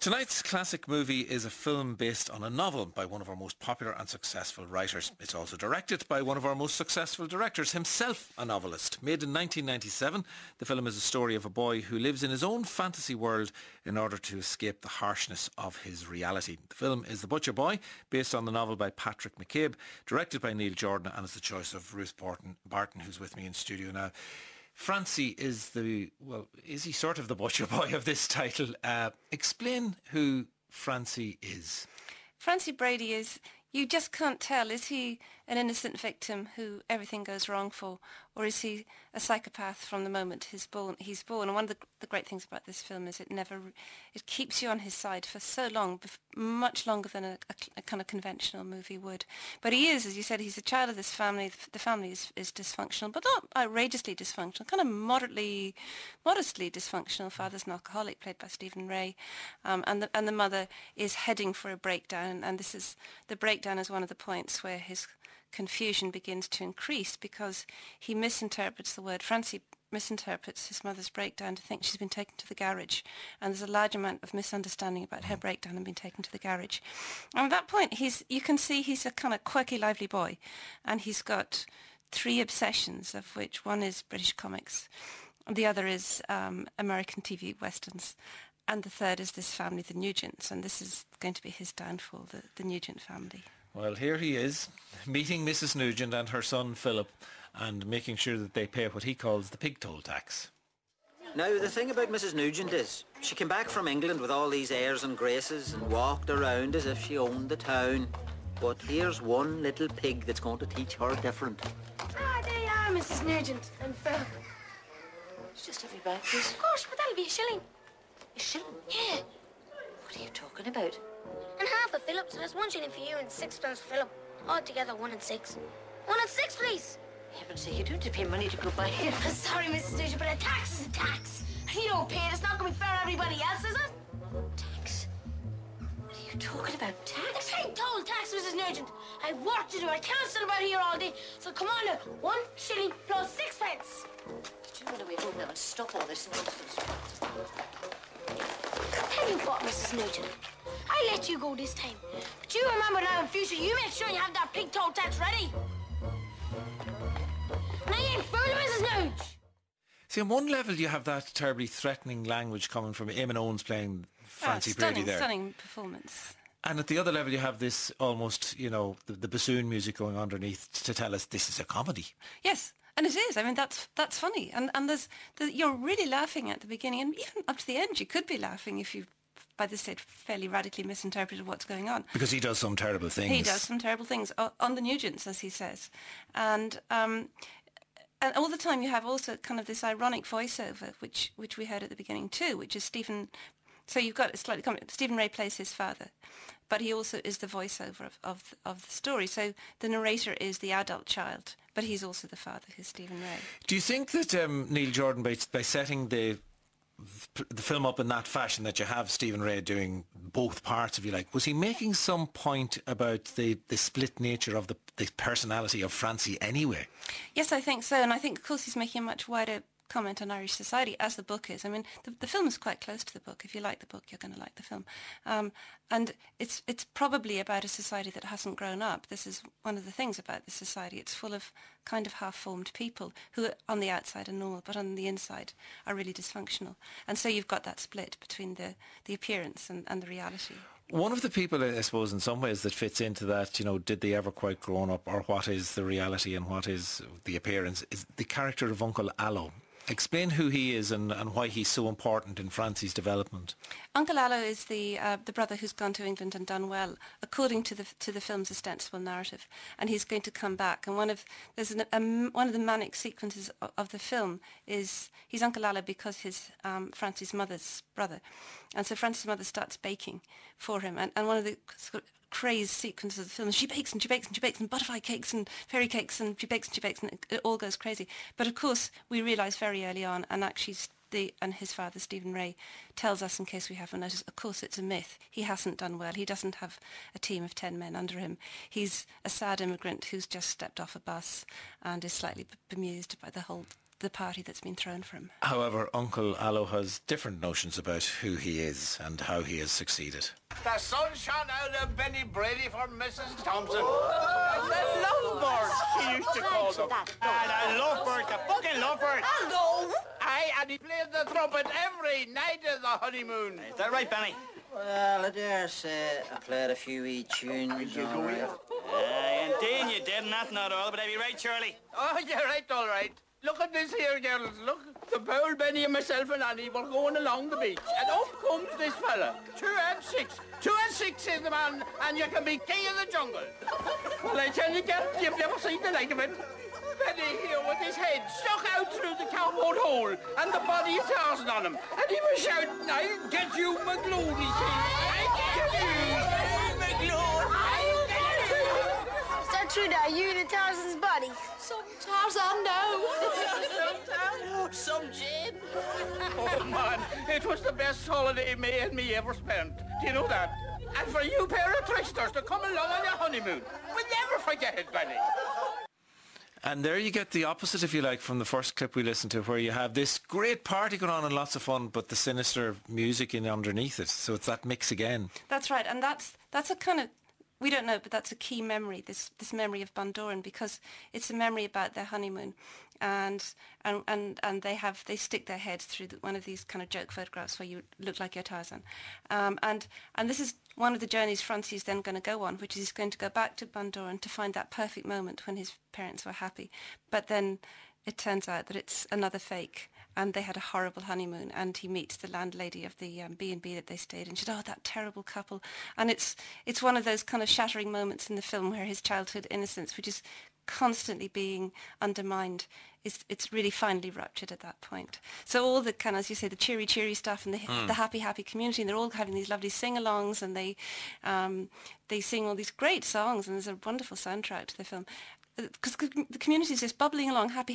Tonight's classic movie is a film based on a novel by one of our most popular and successful writers. It's also directed by one of our most successful directors, himself a novelist. Made in 1997, the film is a story of a boy who lives in his own fantasy world in order to escape the harshness of his reality. The film is The Butcher Boy, based on the novel by Patrick McCabe, directed by Neil Jordan, and is the choice of Ruth Barton, who's with me in studio now. Francie is the, well, is he sort of the butcher boy of this title? Explain who Francie is. Francie Brady is, you just can't tell, is he an innocent victim who everything goes wrong for, or is he a psychopath from the moment he's born? And one of the great things about this film is it keeps you on his side for so long, much longer than a kind of conventional movie would. But he is, as you said, he's a child of this family. The family is dysfunctional, but not outrageously dysfunctional, kind of modestly dysfunctional. Father's an alcoholic, played by Stephen Rea, and the mother is heading for a breakdown, and this is the breakdown is one of the points where his confusion begins to increase, because he misinterprets the word. Francie misinterprets his mother's breakdown to think she's been taken to the garage, and there's a large amount of misunderstanding about her breakdown and being taken to the garage. And at that point, you can see he's a kind of quirky, lively boy, and he's got three obsessions, of which one is British comics, the other is American TV westerns, and the third is this family, the Nugents, and this is going to be his downfall, the Nugent family. Well, here he is, meeting Mrs. Nugent and her son Philip, and making sure that they pay what he calls the pig toll tax. Now, the thing about Mrs. Nugent is, she came back from England with all these airs and graces and walked around as if she owned the town. But here's one little pig that's going to teach her different. Ah, there you are, Mrs. Nugent and Phil. It's just every bag, please. Of course, but that'll be a shilling. A shilling? Yeah. What are you talking about? And half a Philip, so there's 1 shilling for you and 6 pounds for Philip. Altogether, 1 and 6. 1 and 6, please. Heavens sake, you don't have to pay money to go by here. I'm sorry, Mrs. Nugent, but a tax is a tax. If you don't pay it, it's not going to be fair to everybody else, is it? Tax? What are you talking about, tax? The pig toll tax, Mrs. Nugent. I worked to do it. I counseled about here all day. So come on now, 1 shilling plus 6 pence. You do want to wait home now and stop all this nonsense. Tell you what, Mrs. Newton, I let you go this time, but you remember now in future, you make sure you have that pig toll tax ready. Now you ain't fooling, Mrs. Newton. See, on one level you have that terribly threatening language coming from Eamon Owens playing Francie Brady there. Stunning performance. And at the other level you have this almost, you know, the bassoon music going underneath to tell us this is a comedy. Yes. And it is. I mean, that's funny, and you're really laughing at the beginning, and even up to the end, you could be laughing if you, by this stage, fairly radically misinterpreted what's going on. Because he does some terrible things. He does some terrible things on the Nugents, as he says, and all the time you have also kind of this ironic voiceover, which we heard at the beginning too, which is Stephen. So you've got a slightly complicated. Stephen Rea plays his father, but he also is the voiceover of the story. So the narrator is the adult child, but he's also the father, who's Stephen Rea. Do you think that Neil Jordan, by setting the film up in that fashion, that you have Stephen Rea doing both parts, if you like, was he making some point about the split nature of the personality of Francie anyway? Yes, I think so, and I think, of course, he's making a much wider comment on Irish society, as the book is. I mean, the film is quite close to the book. If you like the book, you're going to like the film. And it's probably about a society that hasn't grown up. This is one of the things about this society. It's full of kind of half-formed people who on the outside are normal, but on the inside are really dysfunctional. And so you've got that split between the appearance and the reality. One of the people, I suppose, in some ways that fits into that, you know, did they ever quite grown up, or what is the reality and what is the appearance, is the character of Uncle Allo. Explain who he is and why he's so important in Francie's development. Uncle Allo is the brother who's gone to England and done well, according to the film's ostensible narrative, and he's going to come back. And one of the manic sequences of the film is he's Uncle Allo because he's Francie's mother's brother, and so Francie's mother starts baking for him. And one of the sort of crazed sequences of the film, she bakes and she bakes and she bakes, and butterfly cakes and fairy cakes, and she bakes and she bakes, and it all goes crazy. But of course we realise very early on, and actually and his father Stephen Rea tells us, in case we haven't noticed, of course it's a myth. He hasn't done well. He doesn't have a team of 10 men under him. He's a sad immigrant who's just stepped off a bus and is slightly bemused by the whole the party that's been thrown for him. However, Uncle Allo has different notions about who he is and how he has succeeded. The sun shone out of Benny Brady for Mrs. Thompson. Oh, the lovebird, she used to call them. And I love bird, the fucking lovebird. Hello. Aye, and he plays the trumpet every night of the honeymoon. Is that right, Benny? Well, I dare say I played a few wee tunes. Indeed you did, not all, but I be right, Shirley. Oh, you're right, all right. Look at this here, girls, look. The bowl Benny and myself and Annie were going along the beach, and up comes this fella. 2 and 6. 2 and 6 is the man, and you can be king of the jungle. Well, I tell you, girls, you've never seen the like of it. Benny here with his head stuck out through the cardboard hole and the body of Tarzan on him. And he was shouting, I'll get you, McGlone, he said. I'll get you, McGlone, I'll get you. Is that true now? You in Tarzan's body? Sometimes I know. Sometimes. Some gin. Oh, man, it was the best holiday May and me ever spent. Do you know that? And for you pair of tricksters to come along on your honeymoon, we'll never forget it, Benny. And there you get the opposite, if you like, from the first clip we listened to, where you have this great party going on and lots of fun, but the sinister music in underneath it. So it's that mix again. That's right, and that's a kind of, we don't know, but that's a key memory, this memory of Bundoran, because it's a memory about their honeymoon, and they stick their heads through one of these kind of joke photographs where you look like you're Tarzan, and this is one of the journeys Francie is then going to go on, which is he's going to go back to Bundoran to find that perfect moment when his parents were happy. But then it turns out that it's another fake, and they had a horrible honeymoon, and he meets the landlady of the B&B that they stayed in. She said, oh, that terrible couple. And it's one of those kind of shattering moments in the film where his childhood innocence, which is constantly being undermined, it's really finally ruptured at that point. So all the kind of, as you say, the cheery stuff and the happy community, and they're all having these lovely sing-alongs, and they sing all these great songs, and there's a wonderful soundtrack to the film, because the community is just bubbling along, happy,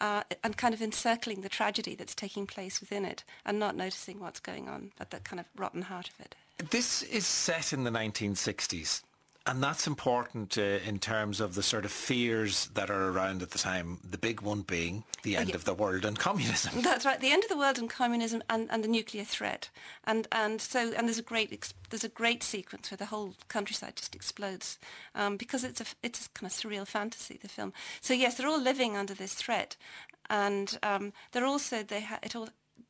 and kind of encircling the tragedy that's taking place within it, and not noticing what's going on at that kind of rotten heart of it. This is set in the 1960s. And that's important in terms of the sort of fears that are around at the time, the big one being the end of the world and communism. That's right, the end of the world and communism, and the nuclear threat. And there's a great sequence where the whole countryside just explodes, because it's a kind of surreal fantasy, the film. So yes, they're all living under this threat, and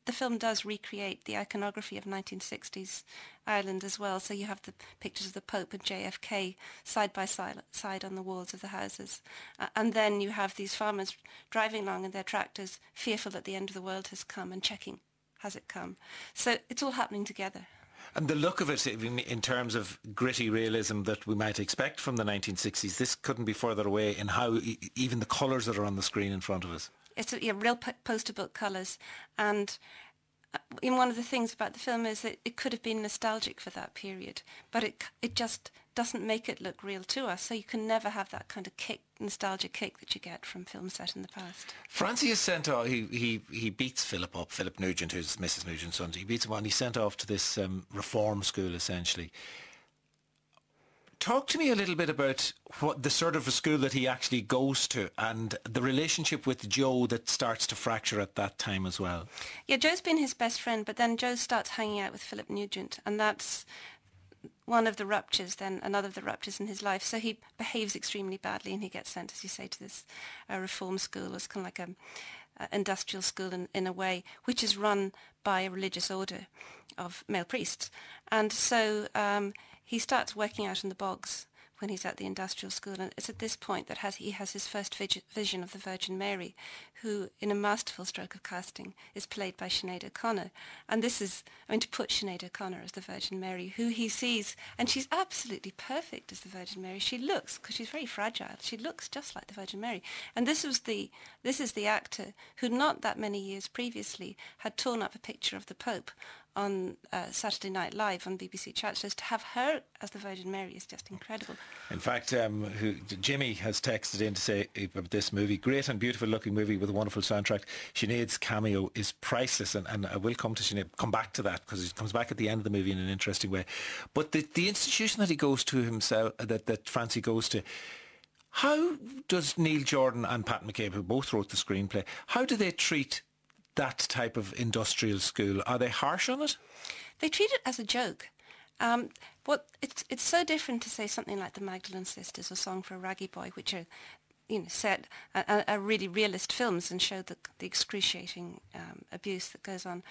the film does recreate the iconography of 1960s Ireland as well, so you have the pictures of the Pope and JFK side by side on the walls of the houses, and then you have these farmers driving along in their tractors, fearful that the end of the world has come, and checking, has it come? So it's all happening together. And the look of it, in terms of gritty realism that we might expect from the 1960s, this couldn't be further away in how even the colours that are on the screen in front of us. It's real poster book colours, and one of the things about the film is that it could have been nostalgic for that period, but it just doesn't make it look real to us, so you can never have that kind of nostalgia kick that you get from films set in the past. Francie is sent off, he beats Philip up, Philip Nugent, who's Mrs. Nugent's son, he beats him on, he's sent off to this reform school, essentially. Talk to me a little bit about what the sort of a school that he actually goes to, and the relationship with Joe that starts to fracture at that time as well. Yeah, Joe's been his best friend, but then Joe starts hanging out with Philip Nugent, and that's one of the ruptures, then another of the ruptures in his life. So he behaves extremely badly, and he gets sent, as you say, to this reform school. It's kind of like an industrial school in a way, which is run by a religious order of male priests. And so he starts working out in the bogs when he's at the industrial school, and it's at this point that he has his first vision of the Virgin Mary, who, in a masterful stroke of casting, is played by Sinead O'Connor. And this is, I mean, to put Sinead O'Connor as the Virgin Mary, who he sees, and she's absolutely perfect as the Virgin Mary. She looks, because she's very fragile, she looks just like the Virgin Mary. And this is the actor who, not that many years previously, had torn up a picture of the Pope on Saturday Night Live on BBC Chancellors. To have her as the Virgin Mary is just incredible. In fact, Jimmy has texted in to say about this movie, great and beautiful looking movie with a wonderful soundtrack. Sinead's cameo is priceless, and I will come back to that, because it comes back at the end of the movie in an interesting way. But the institution that he goes to himself, that Francie goes to, How does Neil Jordan and Pat McCabe, who both wrote the screenplay, how do they treat that type of industrial school? Are they harsh on it? They treat it as a joke. It's so different to say something like The Magdalene Sisters or Song for a Raggy Boy, which are, you know, set are really realist films and show the excruciating abuse that goes on.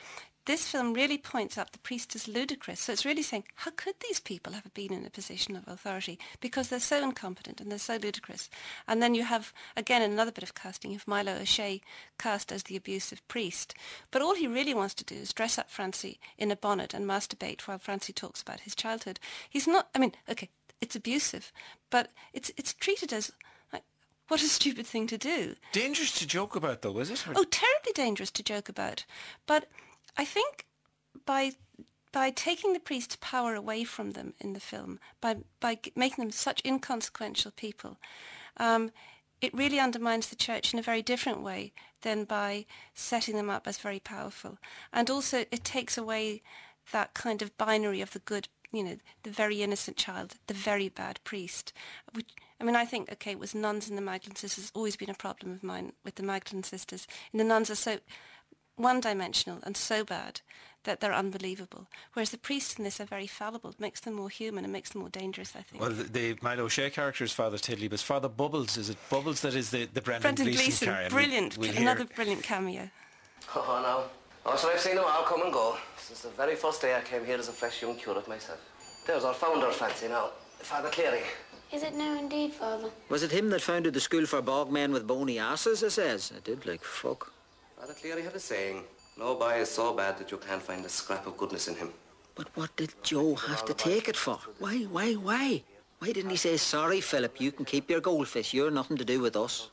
This film really points up the priest as ludicrous, so it's really saying, how could these people have been in a position of authority, because they're so incompetent and they're so ludicrous. And then you have, again, another bit of casting of Milo O'Shea cast as the abusive priest, but all he really wants to do is dress up Francie in a bonnet and masturbate while Francie talks about his childhood. He's not, I mean, okay, it's abusive, but it's treated as... what a stupid thing to do. Dangerous to joke about, though, is it? Oh, terribly dangerous to joke about. But I think by taking the priest's power away from them in the film, by making them such inconsequential people, it really undermines the church in a very different way than by setting them up as very powerful. And also it takes away that kind of binary of the good, you know, the very innocent child, the very bad priest. Which, I mean, I think, okay, it was nuns in The Magdalene Sisters, has always been a problem of mine with The Magdalene Sisters. And the nuns are so one-dimensional and so bad that they're unbelievable. Whereas the priests in this are very fallible. It makes them more human and makes them more dangerous, I think. Well, the Milo O'Shea character is Father Tiddley, but Father Bubbles, is it Bubbles that is the Brendan Gleeson character? Brilliant, another brilliant cameo. Oh, no. Oh, so I've seen them all come and go since the very first day I came here as a fresh young curate myself. There's our founder, Francie, now, Father Cleary. Is it now indeed, Father? Was it him that founded the school for bog men with bony asses, it says? I did, like, fuck. Father Cleary had a saying, no boy is so bad that you can't find a scrap of goodness in him. But what did Joe have to take it for? Why? Why didn't he say, sorry, Philip, you can keep your goldfish, you're nothing to do with us?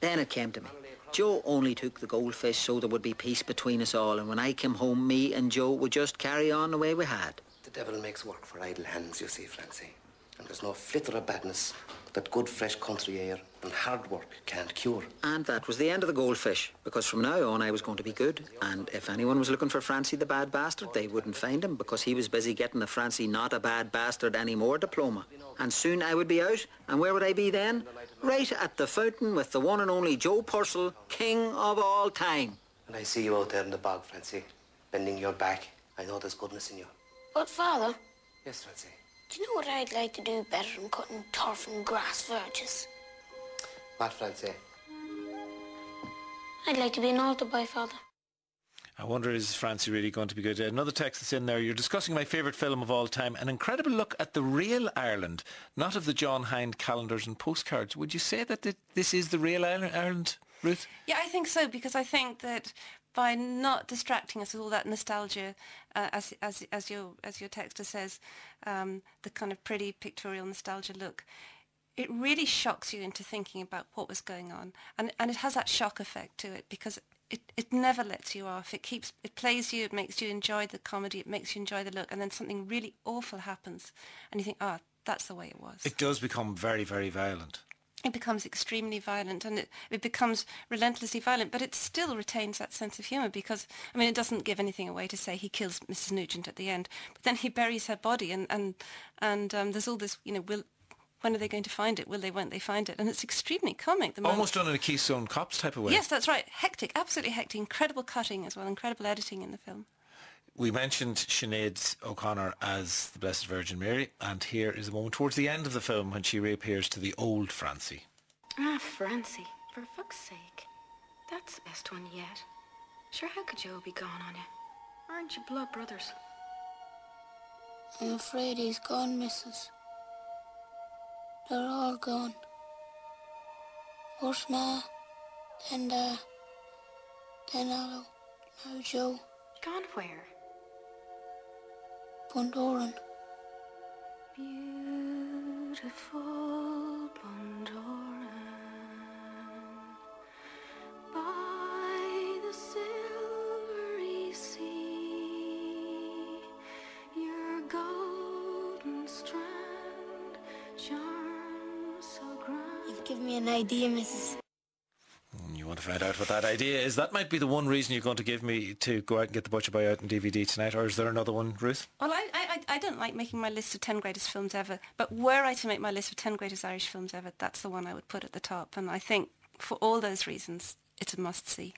Then it came to me. Joe only took the goldfish so there would be peace between us all, and when I came home, me and Joe would just carry on the way we had. The devil makes work for idle hands, you see, Francie. And there's no flitter of badness that good fresh country air and hard work can't cure. And that was the end of the goldfish, because from now on I was going to be good, and if anyone was looking for Francie the bad bastard, they wouldn't find him, because he was busy getting the Francie not a bad bastard anymore diploma. And soon I would be out, and where would I be then? Right at the fountain with the one and only Joe Purcell, king of all time. And I see you out there in the bog, Francie, bending your back. I know there's goodness in you. But, Father? Yes, Francie? Do you know what I'd like to do better than cutting turf and grass verges? What, Francie? I'd like to be an altar boy, Father. I wonder, is Francie really going to be good? Another text that's in there. You're discussing my favourite film of all time, an incredible look at the real Ireland, not of the John Hind calendars and postcards. Would you say that this is the real Ireland, Ruth? Yeah, I think so, because I think that by not distracting us with all that nostalgia, as your texter says, the kind of pretty pictorial nostalgia look, it really shocks you into thinking about what was going on, and it has that shock effect to it, because it never lets you off. It plays you, it makes you enjoy the comedy, it makes you enjoy the look, and then something really awful happens, and you think, ah, that's the way it was. It does become very, very violent. It becomes extremely violent, and it becomes relentlessly violent, but it still retains that sense of humour, because, I mean, it doesn't give anything away to say he kills Mrs. Nugent at the end, but then he buries her body, and there's all this, you know, when are they going to find it? Will they, won't they find it? And it's extremely comic. Almost done in a Keystone Cops type of way. Yes, that's right. Hectic, absolutely hectic. Incredible cutting as well, incredible editing in the film. We mentioned Sinead O'Connor as the Blessed Virgin Mary, and here is a moment towards the end of the film when she reappears to the old Francie. Ah, Francie, for fuck's sake. That's the best one yet. Sure, how could Joe be gone on you? Aren't you blood brothers? I'm afraid he's gone, missus. They're all gone. First Ma, then Da, then Allo, now Joe. Gone where? Bundoran. Beautiful Bundoran, by the silvery sea, your golden strand charms so grand. You've given me an idea, Mrs. You want to find out what that idea is? That might be the one reason you're going to give me to go out and get The Butcher Boy out on DVD tonight, or is there another one, Ruth? Well, I I don't like making my list of 10 greatest films ever, but were I to make my list of 10 greatest Irish films ever, that's the one I would put at the top. And I think for all those reasons, it's a must-see.